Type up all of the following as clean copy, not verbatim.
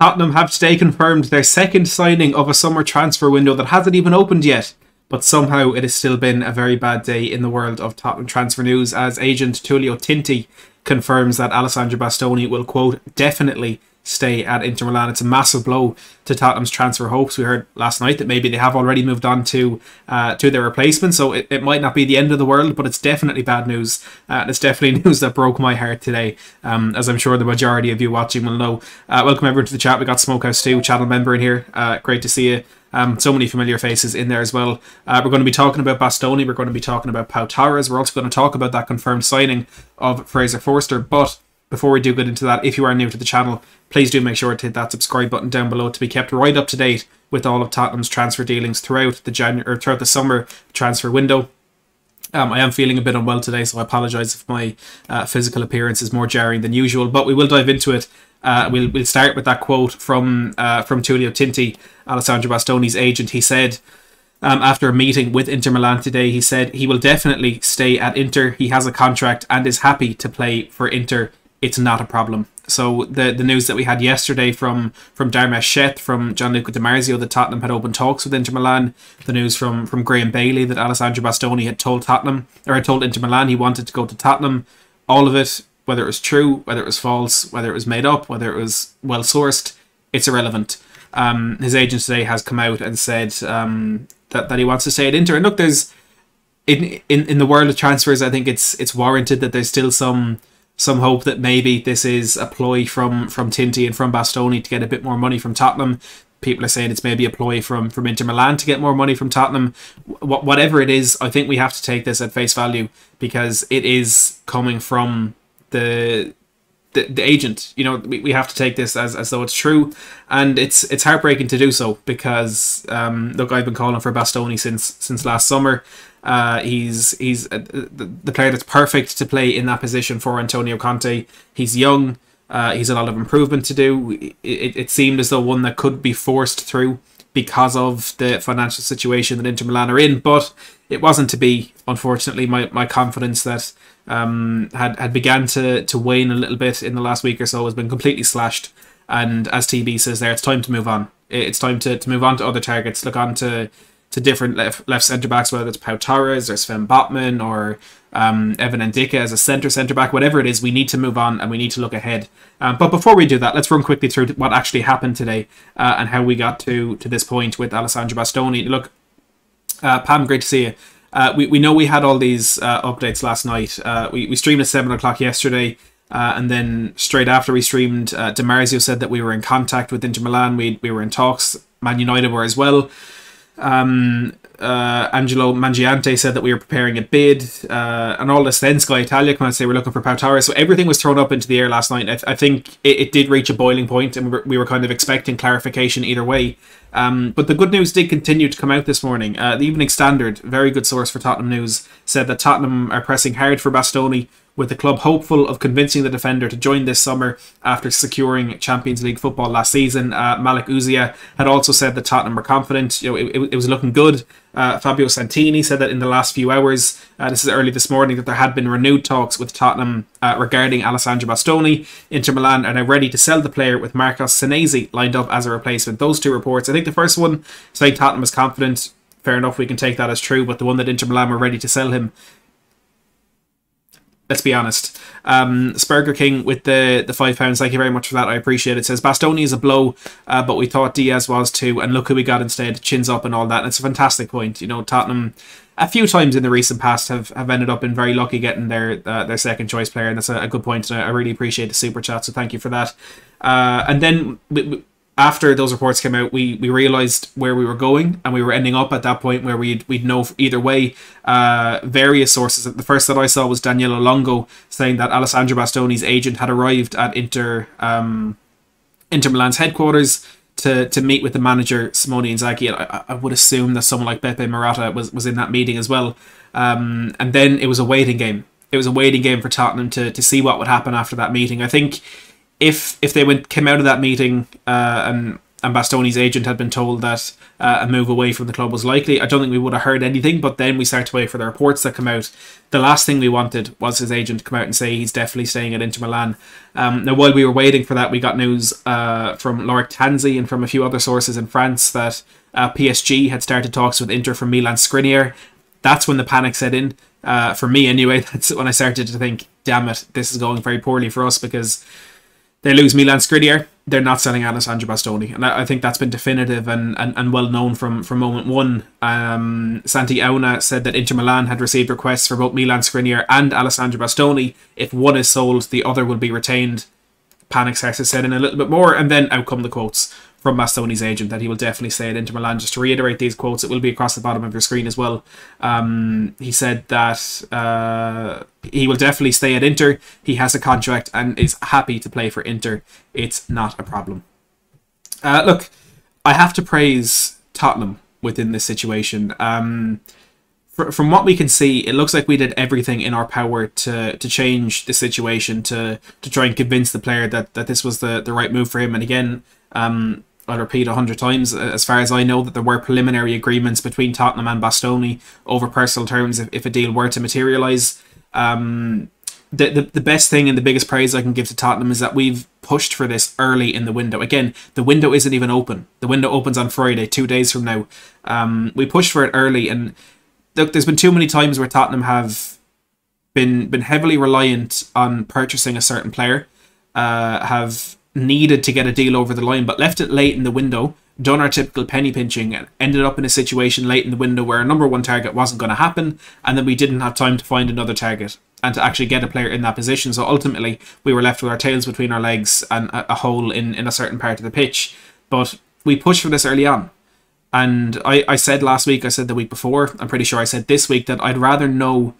Tottenham have today confirmed their second signing of a summer transfer window that hasn't even opened yet. But somehow it has still been a very bad day in the world of Tottenham transfer news, as agent Tullio Tinti confirms that Alessandro Bastoni will, quote, definitely stay at Inter Milan. It's a massive blow to Tottenham's transfer hopes. We heard last night that maybe they have already moved on to their replacement, so it might not be the end of the world, but it's definitely bad news. And it's definitely news that broke my heart today, as I'm sure the majority of you watching will know. Welcome everyone to the chat. We got Smokehouse Stu, channel member, in here. Great to see you. So many familiar faces in there as well. We're going to be talking about Bastoni. We're going to be talking about Pau Torres. We're also going to talk about that confirmed signing of Fraser Forster. But before we do get into that, if you are new to the channel, please do make sure to hit that subscribe button down below to be kept right up to date with all of Tottenham's transfer dealings throughout the summer transfer window. I am feeling a bit unwell today, so I apologise if my physical appearance is more jarring than usual. But we will dive into it. We'll start with that quote from Tullio Tinti, Alessandro Bastoni's agent. He said, after a meeting with Inter Milan today, he said he will definitely stay at Inter. He has a contract and is happy to play for Inter. It's not a problem. So the news that we had yesterday from Dharmesh Sheth, from Gianluca Di Marzio, that Tottenham had opened talks with Inter Milan. The news from Graham Bailey that Alessandro Bastoni had told Tottenham, or had told Inter Milan, he wanted to go to Tottenham. All of it, whether it was true, whether it was false, whether it was made up, whether it was well sourced, it's irrelevant. His agent today has come out and said that he wants to stay at Inter. And look, there's in the world of transfers, I think it's warranted that there's still some hope that maybe this is a ploy from Tinti and from Bastoni to get a bit more money from Tottenham. People are saying it's maybe a ploy from Inter Milan to get more money from Tottenham. Whatever it is, I think we have to take this at face value, because it is coming from the agent. You know, we have to take this as though it's true, and it's heartbreaking to do so, because look, I've been calling for Bastoni since last summer. He's the player that's perfect to play in that position for Antonio Conte. He's young. He's a lot of improvement to do. It seemed as though one that could be forced through because of the financial situation that Inter Milan are in, but it wasn't to be. Unfortunately, my confidence that had began to wane a little bit in the last week or so has been completely slashed. And as TB says there, it's time to move on. It's time to move on to other targets. Look on to different left centre backs, whether it's Pau Torres or Sven Botman or Evan Ndicca as a centre back, whatever it is. We need to move on, and we need to look ahead. But before we do that, let's run quickly through what actually happened today and how we got to this point with Alessandro Bastoni. Look, Pam, great to see you. We know we had all these updates last night. We streamed at 7 o'clock yesterday. And then straight after we streamed, Di Marzio said that we were in contact with Inter Milan. We were in talks. Man United were as well. Angelo Mangiante said that we were preparing a bid, and all this. Then Sky Italia come out and say we're looking for Pau Torres. So everything was thrown up into the air last night. I think it did reach a boiling point, and we were kind of expecting clarification either way. But the good news did continue to come out this morning. The Evening Standard, very good source for Tottenham news, said that Tottenham are pressing hard for Bastoni, with the club hopeful of convincing the defender to join this summer after securing Champions League football last season. Malik Uzia had also said that Tottenham were confident. You know, it was looking good. Fabio Santini said that in the last few hours, this is early this morning, that there had been renewed talks with Tottenham regarding Alessandro Bastoni. Inter Milan are now ready to sell the player, with Marcos Senesi lined up as a replacement. Those two reports, I think the first one saying Tottenham is confident, fair enough, we can take that as true, but the one that Inter Milan were ready to sell him, let's be honest. Spurger King with the £5. Thank you very much for that. I appreciate it. It says Bastoni is a blow, but we thought Diaz was too, and look who we got instead. Chins up and all that. And it's a fantastic point. You know, Tottenham a few times in the recent past have ended up in very lucky getting their second choice player, and that's a good point. And I really appreciate the super chat, so thank you for that. And then after those reports came out, we realised where we were going, and we were ending up at that point where we'd know either way. Various sources. The first that I saw was Daniele Longo saying that Alessandro Bastoni's agent had arrived at Inter Milan's headquarters to meet with the manager Simone Inzaghi, and I would assume that someone like Beppe Marotta was in that meeting as well. And then it was a waiting game. It was a waiting game for Tottenham to see what would happen after that meeting. I think if they came out of that meeting and and Bastoni's agent had been told that a move away from the club was likely, I don't think we would have heard anything. But then we start to wait for the reports that come out. The last thing we wanted was his agent to come out and say he's definitely staying at Inter Milan. Now, while we were waiting for that, we got news from Lorik Tanzi and from a few other sources in France that PSG had started talks with Inter for Milan Skriniar. That's when the panic set in. For me, anyway, that's when I started to think, damn it, this is going very poorly for us, because they lose Milan Skriniar, they're not selling Alessandro Bastoni. And I think that's been definitive and well known from moment one. Santi Auna said that Inter Milan had received requests for both Milan Skriniar and Alessandro Bastoni. If one is sold, the other will be retained. Panic starts to set in a little bit more, and then out come the quotes from Bastoni's agent that he will definitely stay at Inter Milan. Just to reiterate these quotes, it will be across the bottom of your screen as well. He said that he will definitely stay at Inter. He has a contract and is happy to play for Inter. It's not a problem. Look, I have to praise Tottenham within this situation. From what we can see, it looks like we did everything in our power to change the situation, to try and convince the player that this was the right move for him. And again, I'll repeat 100 times, as far as I know, that there were preliminary agreements between Tottenham and Bastoni over personal terms if a deal were to materialise. The best thing and the biggest praise I can give to Tottenham is that we've pushed for this early in the window. Again, the window isn't even open. The window opens on Friday, 2 days from now. We pushed for it early, and look, there's been too many times where Tottenham have been heavily reliant on purchasing a certain player, have needed to get a deal over the line, but left it late in the window, done our typical penny pinching, and ended up in a situation late in the window where our number one target wasn't going to happen, and then we didn't have time to find another target and to actually get a player in that position. So ultimately, we were left with our tails between our legs and a hole in a certain part of the pitch. But we pushed for this early on. And I said last week, I said the week before, I'm pretty sure I said this week, that I'd rather know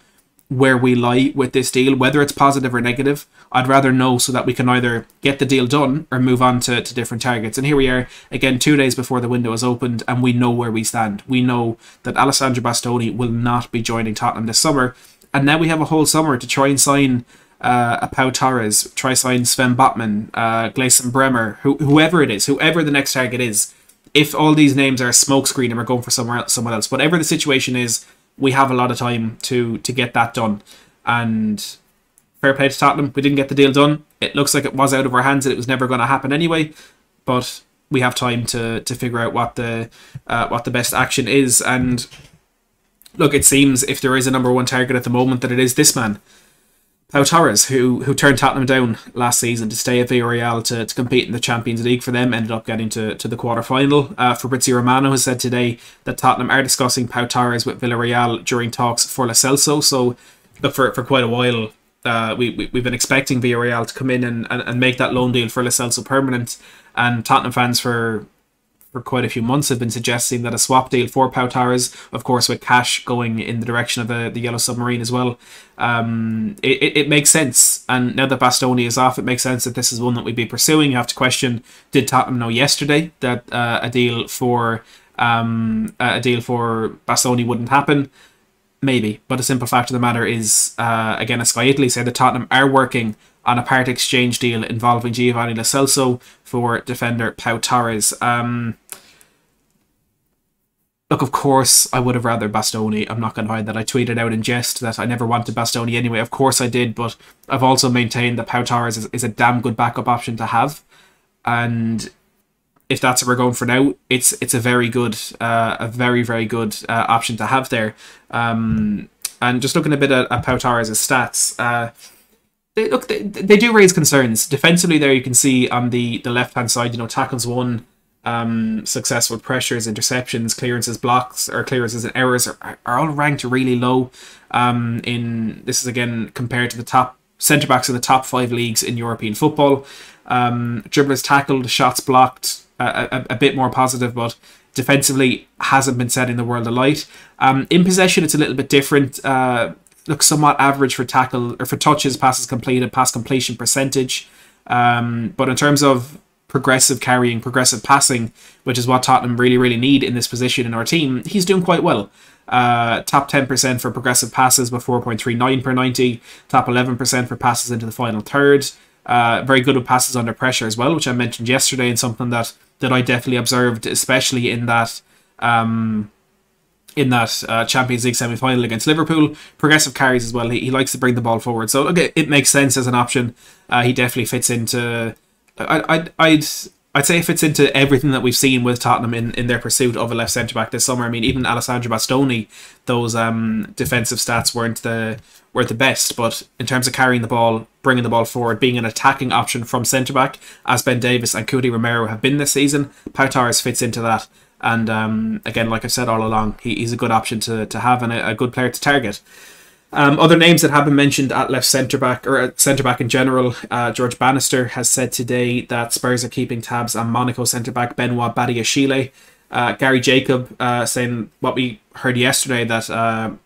where we lie with this deal, whether it's positive or negative. I'd rather know so that we can either get the deal done or move on to different targets. And here we are, again, 2 days before the window is opened, and we know where we stand. We know that Alessandro Bastoni will not be joining Tottenham this summer. And now we have a whole summer to try and sign a Pau Torres, try sign Sven Botman, Gleison Bremer, whoever it is, whoever the next target is. If all these names are a smokescreen and we're going for someone else, whatever the situation is, we have a lot of time to get that done. And fair play to Tottenham, we didn't get the deal done. It looks like it was out of our hands and it was never going to happen anyway. But we have time to figure out what the best action is. And look, it seems if there is a number one target at the moment, that it is this man, Pau Torres, who turned Tottenham down last season to stay at Villarreal to compete in the Champions League for them, ended up getting to the quarter-final. Fabrizio Romano has said today that Tottenham are discussing Pau Torres with Villarreal during talks for Lo Celso. So look, for quite a while, we've been expecting Villarreal to come in and make that loan deal for Lo Celso permanent. And Tottenham fans for quite a few months have been suggesting that a swap deal for Pau Torres, of course with cash going in the direction of the Yellow Submarine as well, it makes sense. And now that Bastoni is off, it makes sense that this is one that we'd be pursuing. You have to question, did Tottenham know yesterday that a deal for Bastoni wouldn't happen? Maybe, but a simple fact of the matter is, again, as Sky Italy said, that Tottenham are working on a part exchange deal involving Giovanni Lo Celso for defender Pau Torres. Look, of course, I would have rather Bastoni. I'm not going to hide that. I tweeted out in jest that I never wanted Bastoni anyway. Of course I did, but I've also maintained that Pau Torres is a damn good backup option to have. And if that's what we're going for now, it's a very, very good option to have there. And just looking a bit at Pau Torres' stats, look, they do raise concerns. Defensively there, you can see on the left-hand side, you know, tackles won, successful pressures, interceptions, clearances, blocks, or clearances and errors are all ranked really low. This is, again, compared to the top centre-backs of the top 5 leagues in European football. Dribblers tackled, shots blocked, a bit more positive, but defensively hasn't been setting the world alight. In possession, it's a little bit different. Looks somewhat average for tackle or for touches, passes completed, pass completion percentage. But in terms of progressive carrying, progressive passing, which is what Tottenham really, really need in this position in our team, he's doing quite well. Top 10% for progressive passes with 4.39 per 90. Top 11% for passes into the final third. Very good with passes under pressure as well, which I mentioned yesterday, and something that that I definitely observed, especially in that Champions League semi-final against Liverpool. Progressive carries as well. He likes to bring the ball forward. So okay, it makes sense as an option. He definitely fits into... I'd say it fits into everything that we've seen with Tottenham in their pursuit of a left centre-back this summer. I mean, even Alessandro Bastoni, those defensive stats weren't the best, but in terms of carrying the ball, bringing the ball forward, being an attacking option from centre-back, as Ben Davis and Cody Romero have been this season, Pau Torres fits into that. And again, like I've said all along, he's a good option to have and a good player to target. Other names that have been mentioned at left centre-back, or at centre-back in general, George Bannister has said today that Spurs are keeping tabs on Monaco centre-back Benoit Badiashile. Gary Jacob saying what we heard yesterday, that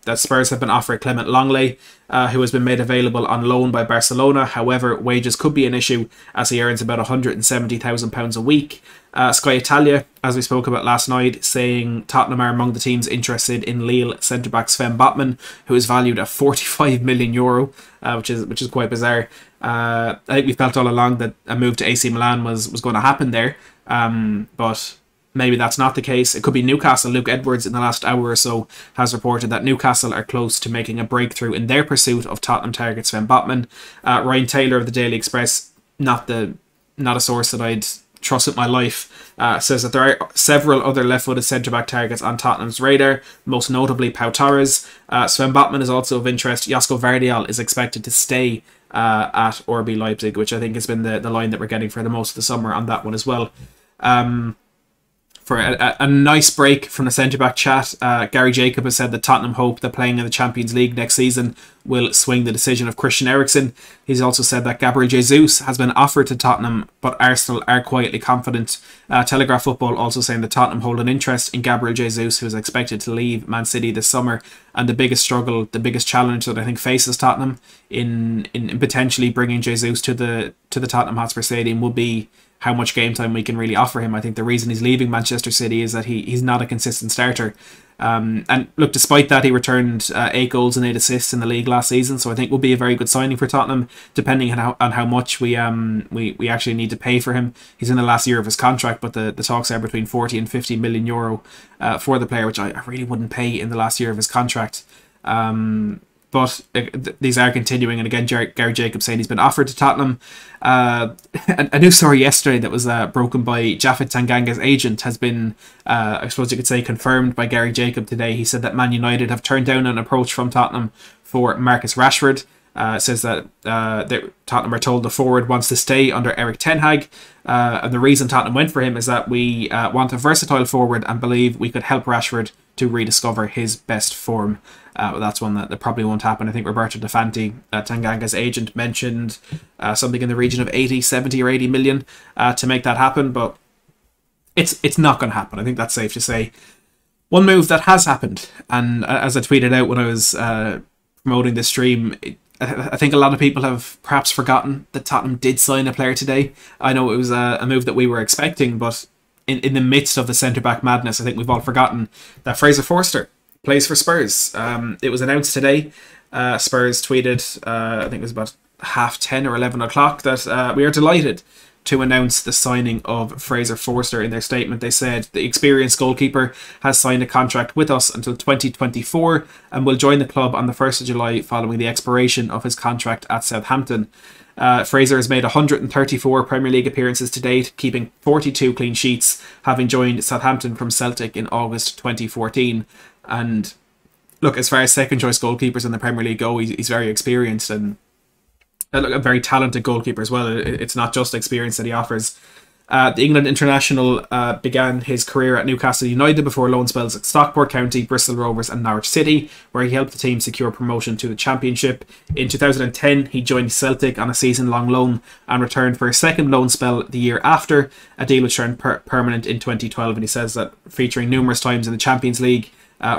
that Spurs have been offering Clement Longley, who has been made available on loan by Barcelona. However, wages could be an issue as he earns about £170,000 a week. Sky Italia, as we spoke about last night, saying Tottenham are among the teams interested in Lille centre-back Sven Botman, who is valued at €45 million, which is quite bizarre. I think we felt all along that a move to AC Milan was going to happen there, but maybe that's not the case. It could be Newcastle. Luke Edwards in the last hour or so has reported that Newcastle are close to making a breakthrough in their pursuit of Tottenham target Sven Botman. Ryan Taylor of the Daily Express, not a source that I'd trust with my life, says that there are several other left-footed centre-back targets on Tottenham's radar, most notably Pau Torres. Sven Botman is also of interest. Josko Vardiol is expected to stay at RB Leipzig, which I think has been the line that we're getting for the most of the summer on that one as well. For a nice break from the centre-back chat, Gary Jacob has said that Tottenham hope that playing in the Champions League next season will swing the decision of Christian Eriksen. He's also said that Gabriel Jesus has been offered to Tottenham, but Arsenal are quietly confident. Telegraph Football also saying that Tottenham hold an interest in Gabriel Jesus, who is expected to leave Man City this summer. And the biggest struggle, the biggest challenge that I think faces Tottenham in potentially bringing Jesus to the Tottenham Hotspur Stadium would be how much game time we can really offer him. I think the reason he's leaving Manchester City is that he's not a consistent starter. And look, despite that, he returned 8 goals and 8 assists in the league last season, so I think will be a very good signing for Tottenham, depending on how much we actually need to pay for him. He's in the last year of his contract, but the talks are between 40 and 50 million euro for the player, which I really wouldn't pay in the last year of his contract. But these are continuing, and again, Gary Jacob saying he's been offered to Tottenham. A new story yesterday that was broken by Japhet Tangganga's agent has been, I suppose you could say, confirmed by Gary Jacob today. He said that Man United have turned down an approach from Tottenham for Marcus Rashford. Says that Tottenham are told the forward wants to stay under Erik ten Hag, and the reason Tottenham went for him is that we want a versatile forward and believe we could help Rashford to rediscover his best form. Well, that's one that probably won't happen. I think Roberto Defanti, Tangganga's agent, mentioned something in the region of 80, 70 or 80 million to make that happen, but it's not going to happen. I think that's safe to say. One move that has happened, and as I tweeted out when I was promoting this stream, I think a lot of people have perhaps forgotten that Tottenham did sign a player today. I know it was a move that we were expecting, but in the midst of the centre-back madness, I think we've all forgotten that Fraser Forster plays for Spurs. It was announced today. Spurs tweeted, I think it was about 10:30 or 11 o'clock, that we are delighted to announce the signing of Fraser Forster. In their statement, they said the experienced goalkeeper has signed a contract with us until 2024 and will join the club on the 1st of July following the expiration of his contract at Southampton. Fraser has made 134 Premier League appearances to date, keeping 42 clean sheets, having joined Southampton from Celtic in August 2014. And look, as far as second choice goalkeepers in the Premier League go, he's very experienced and a very talented goalkeeper as well. It's not just experience that he offers. The England international began his career at Newcastle United before loan spells at Stockport County, Bristol Rovers and Norwich City, where he helped the team secure promotion to the Championship. In 2010, he joined Celtic on a season-long loan and returned for a second loan spell the year after, a deal which turned permanent in 2012. And he says that featuring numerous times in the Champions League,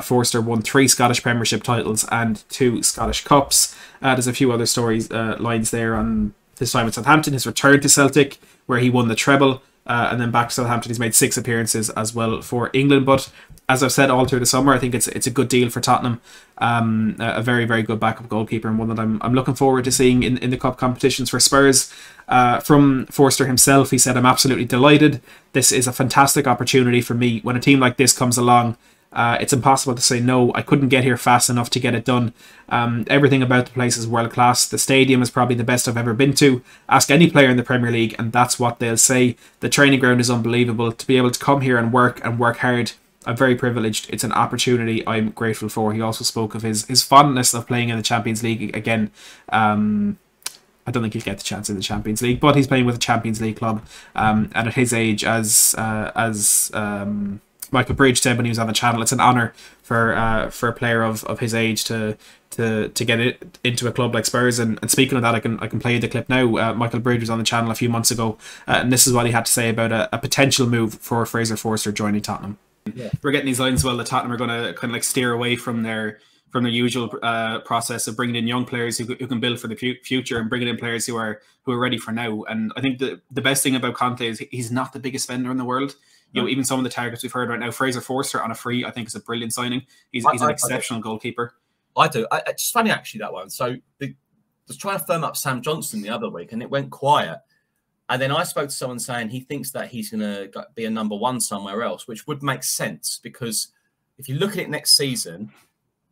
Forster won 3 Scottish Premiership titles and 2 Scottish Cups. There's a few other stories lines there on his time at Southampton, his return to Celtic, where he won the treble, and then back to Southampton. He's made 6 appearances as well for England, but as I've said all through the summer, I think it's a good deal for Tottenham. A very, very good backup goalkeeper, and one that I'm looking forward to seeing in the cup competitions for Spurs. From Forster himself, he said, "I'm absolutely delighted. This is a fantastic opportunity for me. When a team like this comes along, it's impossible to say no. I couldn't get here fast enough to get it done. Everything about the place is world class. The stadium is probably the best I've ever been to. Ask any player in the Premier League and that's what they'll say. The training ground is unbelievable. To be able to come here and work hard, I'm very privileged. It's an opportunity I'm grateful for." He also spoke of his fondness of playing in the Champions League again. I don't think he'll get the chance in the Champions League, but he's playing with a Champions League club. And at his age, as Michael Bridge said when he was on the channel, it's an honour for a player of his age to get it into a club like Spurs. And speaking of that, I can play you the clip now. Michael Bridge was on the channel a few months ago, and this is what he had to say about a potential move for Fraser Forster joining Tottenham. Yeah. We're getting these lines as well that Tottenham are going to kind of like steer away from their usual process of bringing in young players who can build for the future and bringing in players who are ready for now. And I think the best thing about Conte is he's not the biggest spender in the world. You know, even some of the targets we've heard right now, Fraser Forster on a free, I think is a brilliant signing. He's an exceptional goalkeeper. I do. It's funny actually, that one. So I was trying to firm up Sam Johnson the other week and it went quiet. And then I spoke to someone saying he thinks that he's going to be a #1 somewhere else, which would make sense because if you look at it next season,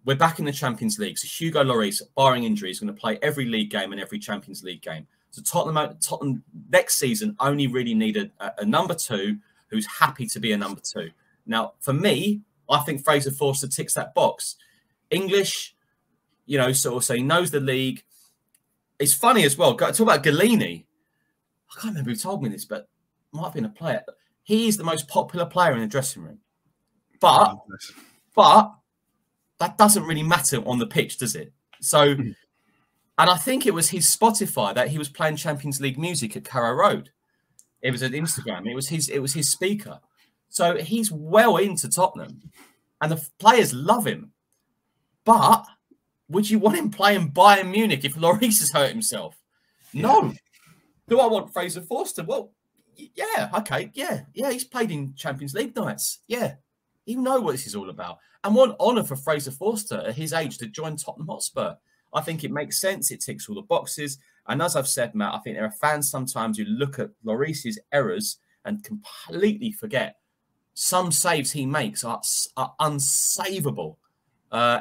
we're back in the Champions League. So Hugo Lloris, barring injury, is going to play every league game and every Champions League game. So Tottenham next season only really need a #2 who's happy to be a #2. Now, for me, I think Fraser Forster ticks that box. English, you know, sort of, so he knows the league. It's funny as well. Talk about Galini. I can't remember who told me this, but might have been a player. He is the most popular player in the dressing room. But that doesn't really matter on the pitch, does it? So, and I think it was his Spotify that he was playing Champions League music at Carrow Road. It was an Instagram. It was his speaker. So he's well into Tottenham and the players love him. But would you want him playing Bayern Munich if Lloris has hurt himself? Yeah. No. Do I want Fraser Forster? Well, yeah, okay, yeah. He's played in Champions League nights. Yeah, you know what this is all about. And what an honour for Fraser Forster at his age to join Tottenham Hotspur. I think it makes sense. It ticks all the boxes. And as I've said, Matt, I think there are fans sometimes who look at Lloris's errors and completely forget some saves he makes are unsavable.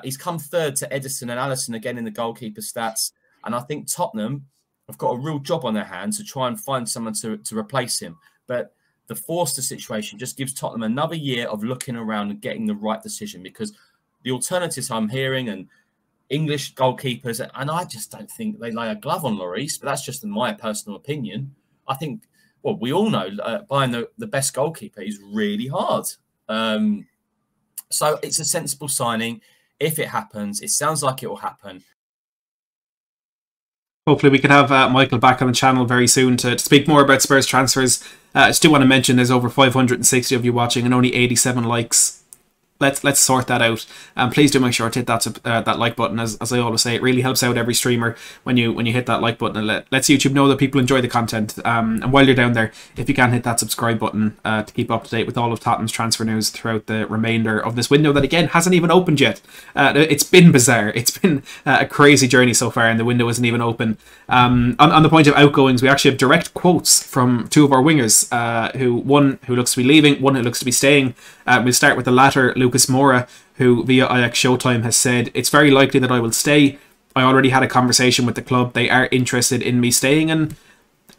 He's come third to Edison and Allison again in the goalkeeper stats. And I think Tottenham have got a real job on their hands to try and find someone to replace him. But the Forster situation just gives Tottenham another year of looking around and getting the right decision, because the alternatives I'm hearing and English goalkeepers, and I just don't think they lay a glove on Lloris, but that's just in my personal opinion. I think, well, we all know buying the best goalkeeper is really hard. So it's a sensible signing. If it happens, it sounds like it will happen. Hopefully we can have Michael back on the channel very soon to speak more about Spurs transfers. I just do want to mention there's over 560 of you watching and only 87 likes. Let's sort that out. And please do make sure to hit that like button. As I always say, it really helps out every streamer when you hit that like button and lets YouTube know that people enjoy the content. And while you're down there, if you can, hit that subscribe button to keep up to date with all of Tottenham's transfer news throughout the remainder of this window that, again, hasn't even opened yet. It's been bizarre. It's been a crazy journey so far, and the window isn't even open. On the point of outgoings, we actually have direct quotes from two of our wingers, one who looks to be leaving, one who looks to be staying. We'll start with the latter, Lucas Moura, who via Ajax Showtime has said, "It's very likely that I will stay. I already had a conversation with the club. They are interested in me staying." And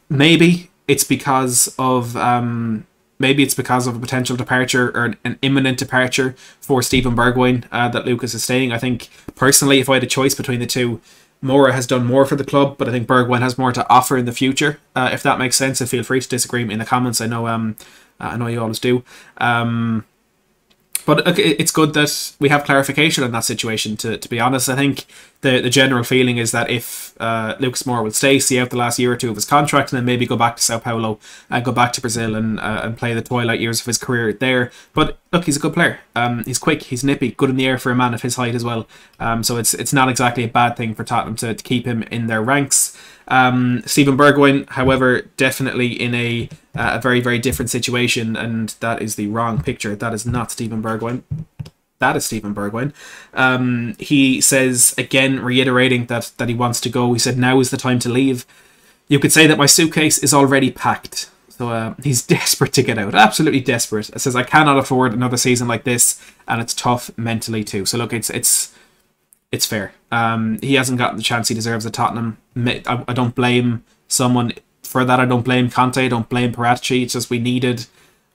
maybe it's because of a potential departure or an imminent departure for Steven Bergwijn that Lucas is staying. I think personally, if I had a choice between the two, Moura has done more for the club, but I think Bergwijn has more to offer in the future. If that makes sense, and feel free to disagree in the comments. I know you always do. But it's good that we have clarification on that situation, to be honest. I think the general feeling is that if Lucas Moura will stay, see out the last year or two of his contract, and then maybe go back to Sao Paulo and go back to Brazil and play the twilight years of his career there. But look, he's a good player. He's quick, he's nippy, good in the air for a man of his height as well. So it's not exactly a bad thing for Tottenham to keep him in their ranks. Steven Bergwijn, however, definitely in a very, very different situation, and that is the wrong picture. That is not Steven Bergwijn. That is Steven Bergwijn. He says, again, reiterating that he wants to go. He said, now is the time to leave. You could say that my suitcase is already packed. So he's desperate to get out, absolutely desperate. It says, I cannot afford another season like this, and it's tough mentally too. So look, it's fair. He hasn't gotten the chance he deserves at Tottenham. I don't blame someone for that. I don't blame Conte. I don't blame Paratici. It's just we needed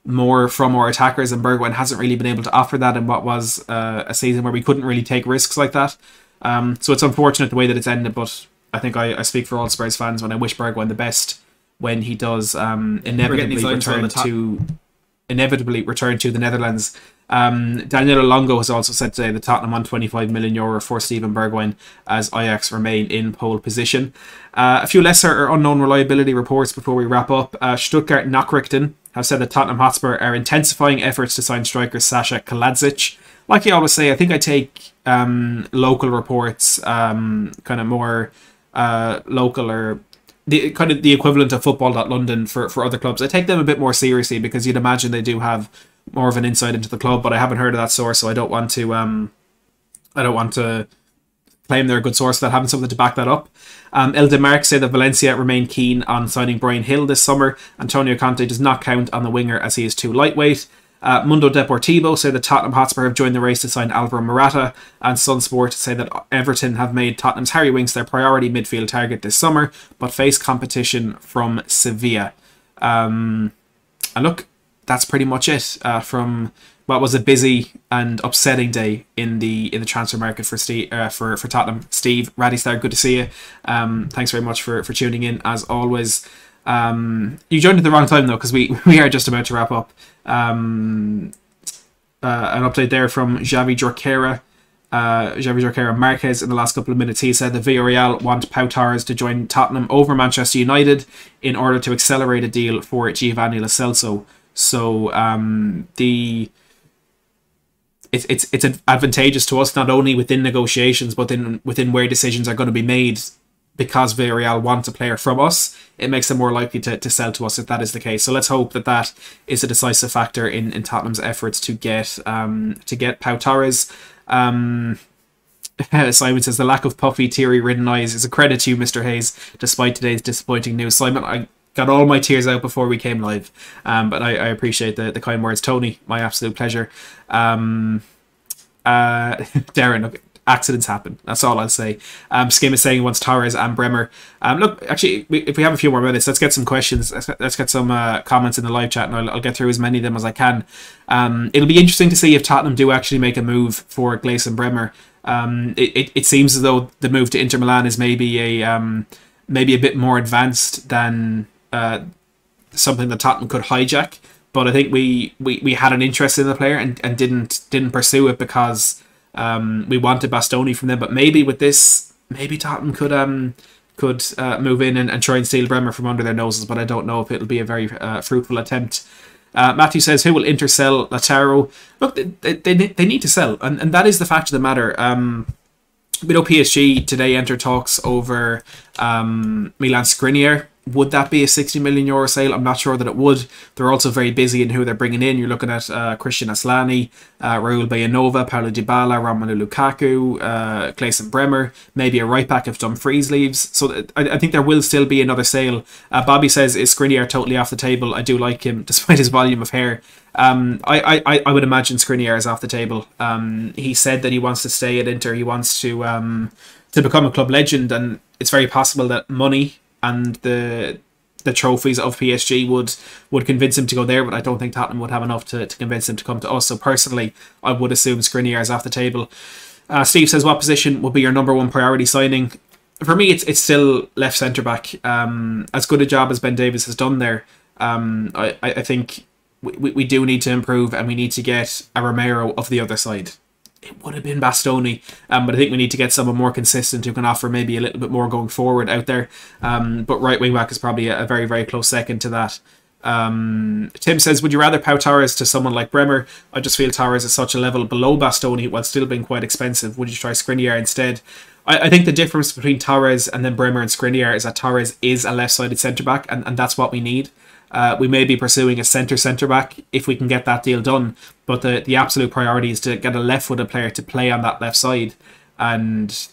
more from our attackers, and Bergwijn hasn't really been able to offer that in what was a season where we couldn't really take risks like that. So it's unfortunate the way that it's ended, but I think I speak for all Spurs fans when I wish Bergwijn the best when he does inevitably return to the Netherlands. Danilo Longo has also said today that Tottenham won €25 million for Steven Bergwijn as Ajax remain in pole position. A few lesser or unknown reliability reports before we wrap up. Stuttgart Nachrichten have said that Tottenham Hotspur are intensifying efforts to sign striker Sasha Kaladzic. Like I always say, I think I take local reports, kind of more local or the kind of the equivalent of football.london for other clubs. I take them a bit more seriously because you'd imagine they do have more of an insight into the club, but I haven't heard of that source, so I don't want to claim they're a good source without having something to back that up. El Demarc say that Valencia remain keen on signing Brian Hill this summer. Antonio Conte does not count on the winger as he is too lightweight. Mundo Deportivo say that Tottenham Hotspur have joined the race to sign Alvaro Morata, and SunSport say that Everton have made Tottenham's Harry Winks their priority midfield target this summer, but face competition from Sevilla. And look, that's pretty much it from what was a busy and upsetting day in the transfer market for Tottenham. Steve Radistar, good to see you. Thanks very much for tuning in as always. You joined at the wrong time though, because we are just about to wrap up. An update there from Javi Jorquera Marquez in the last couple of minutes. He said that Villarreal want Pau Torres to join Tottenham over Manchester United in order to accelerate a deal for Giovanni Lo Celso. So it's advantageous to us, not only within negotiations but within where decisions are going to be made. Because Villarreal want a player from us, it makes them more likely to sell to us if that is the case. So let's hope that that is a decisive factor in Tottenham's efforts to get Pau Torres. Simon says the lack of puffy, teary-ridden eyes is a credit to you, Mr. Hayes, despite today's disappointing news. Simon, I got all my tears out before we came live, but I appreciate the kind words, Tony. My absolute pleasure. Darren, okay. Accidents happen. That's all I'll say. Skim is saying he wants Torres and Bremer. Look, actually, if we have a few more minutes, let's get some questions. Let's get some comments in the live chat, and I'll get through as many of them as I can. It'll be interesting to see if Tottenham do actually make a move for Gleison Bremer. It seems as though the move to Inter Milan is maybe a bit more advanced than something that Tottenham could hijack. But I think we had an interest in the player and didn't pursue it because. We wanted Bastoni from them, but maybe with this, maybe Tottenham could move in and try and steal Bremer from under their noses. But I don't know if it'll be a very fruitful attempt. Matthew says, "Who will Inter sell Lautaro?" Look, they need to sell, and that is the fact of the matter. We know PSG today enter talks over Milan Skriniar. Would that be a €60 million sale? I'm not sure that it would. They're also very busy in who they're bringing in. You're looking at Christian Aslani, Raul Bayanova, Paulo Dybala, Romelu Lukaku, Gleison Bremer, maybe a right back if Dumfries leaves. So I think there will still be another sale. Bobby says, is Skriniar totally off the table? I do like him despite his volume of hair. I would imagine Skriniar is off the table. He said that he wants to stay at Inter. He wants to become a club legend, and it's very possible that money and the trophies of PSG would convince him to go there, but I don't think Tottenham would have enough to convince him to come to us. So personally, I would assume Skriniar is off the table. Steve says, what position would be your #1 priority signing? For me, it's still left centre back. As good a job as Ben Davies has done there, I think we do need to improve, and we need to get a Romero of the other side. It would have been Bastoni, but I think we need to get someone more consistent who can offer maybe a little bit more going forward out there. But right wing back is probably a very, very close second to that. Tim says, would you rather Pau Torres to someone like Bremer? I just feel Torres is such a level below Bastoni while still being quite expensive. Would you try Skriniar instead? I think the difference between Torres and then Bremer and Skriniar is that Torres is a left-sided centre-back, and that's what we need. We may be pursuing a centre-back if we can get that deal done, but the absolute priority is to get a left-footed player to play on that left side, and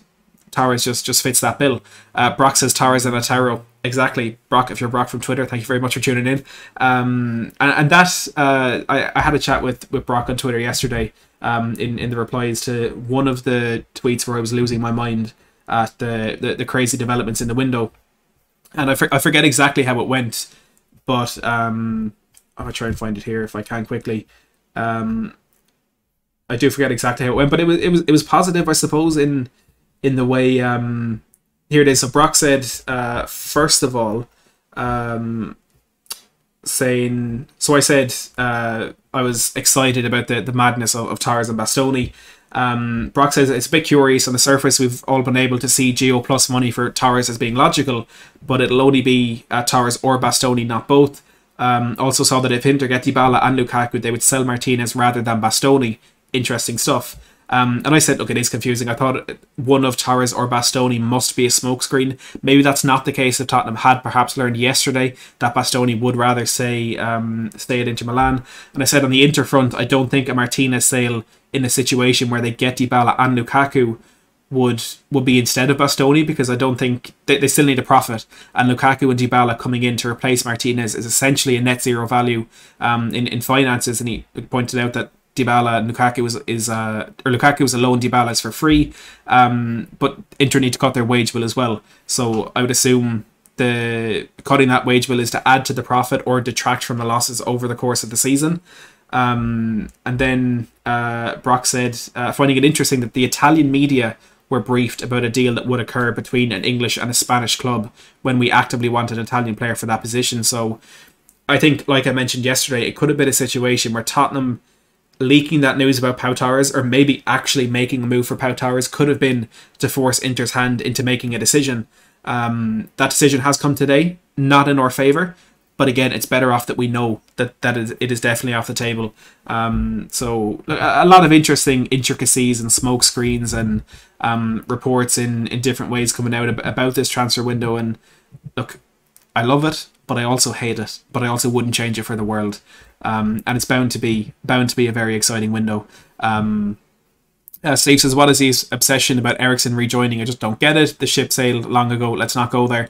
Torres just fits that bill. Brock says Torres and Lautaro. Exactly, Brock, if you're Brock from Twitter, thank you very much for tuning in. And that, I had a chat with Brock on Twitter yesterday in the replies to one of the tweets where I was losing my mind at the crazy developments in the window. And I forget exactly how it went, but I'm going to try and find it here if I can quickly. I do forget exactly how it went, but it was positive, I suppose, in the way... Here it is. So Brock said, first of all, I said I was excited about the madness of Torres and Bastoni. Brock says it's a bit curious. On the surface, we've all been able to see Geo plus money for Torres as being logical, but it'll only be Torres or Bastoni, not both. Also saw that if Inter get Dybala and Lukaku, they would sell Martinez rather than Bastoni. Interesting stuff. And I said, look, it is confusing. I thought one of Torres or Bastoni must be a smokescreen. Maybe that's not the case if Tottenham had perhaps learned yesterday that Bastoni would rather stay at Inter Milan. And I said on the Inter front, I don't think a Martinez sale in a situation where they get Dybala and Lukaku would be instead of Bastoni, because I don't think they still need a profit, and Lukaku and Dybala coming in to replace Martinez is essentially a net zero value in finances. And he pointed out that Dybala and Lukaku Lukaku was alone, Dybala is for free, but Inter need to cut their wage bill as well. So I would assume the cutting that wage bill is to add to the profit or detract from the losses over the course of the season. And then Brock said, finding it interesting that the Italian media were briefed about a deal that would occur between an English and a Spanish club when we actively want an Italian player for that position. So I think, like I mentioned yesterday, it could have been a situation where Tottenham leaking that news about Pau Torres, or maybe actually making a move for Pau Torres, could have been to force Inter's hand into making a decision. That decision has come today, not in our favour, but again, it's better off that we know that it is definitely off the table. So a lot of interesting intricacies and smoke screens and reports in different ways coming out about this transfer window. And look, I love it, but I also hate it, but I also wouldn't change it for the world. And it's bound to be a very exciting window. Steve says, what is his obsession about Eriksen rejoining? I just don't get it. The ship sailed long ago. Let's not go there.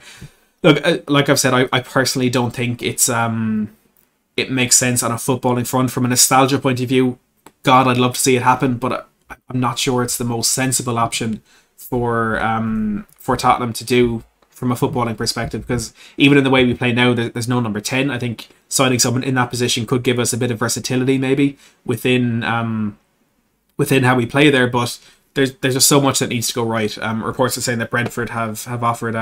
Look, like I've said, I personally don't think it's it makes sense on a footballing front. From a nostalgia point of view, God, I'd love to see it happen, but I'm not sure it's the most sensible option for Tottenham to do from a footballing perspective, because even in the way we play now, there's no number 10. I think signing someone in that position could give us a bit of versatility maybe within how we play there, but there's just so much that needs to go right. Reports are saying that Brentford have offered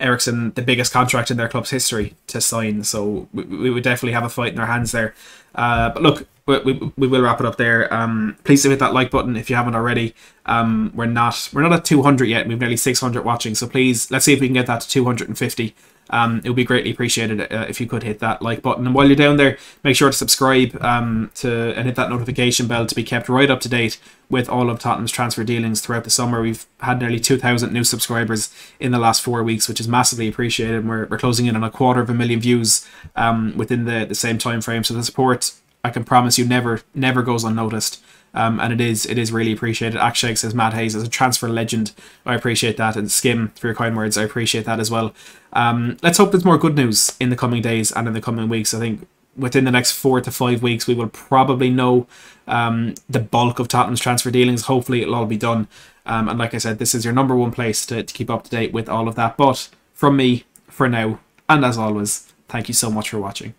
Eriksen the biggest contract in their club's history to sign, so we would definitely have a fight in our hands there. But look, we will wrap it up there. Please hit that like button if you haven't already. We're not at 200 yet. We've nearly 600 watching, so please, let's see if we can get that to 250. It would be greatly appreciated if you could hit that like button. And while you're down there, make sure to subscribe and hit that notification bell to be kept right up to date with all of Tottenham's transfer dealings throughout the summer. We've had nearly 2,000 new subscribers in the last 4 weeks, which is massively appreciated. And we're closing in on 250,000 views within the same time frame. So the support, I can promise you, never goes unnoticed. And it is really appreciated. Akshag says, Matt Hayes is a transfer legend. I appreciate that. And Skim, for your kind words, I appreciate that as well. Let's hope there's more good news in the coming days and in the coming weeks. I think within the next 4 to 5 weeks, we will probably know the bulk of Tottenham's transfer dealings. Hopefully it'll all be done. And like I said, this is your number one place to keep up to date with all of that. But from me, for now, and as always, thank you so much for watching.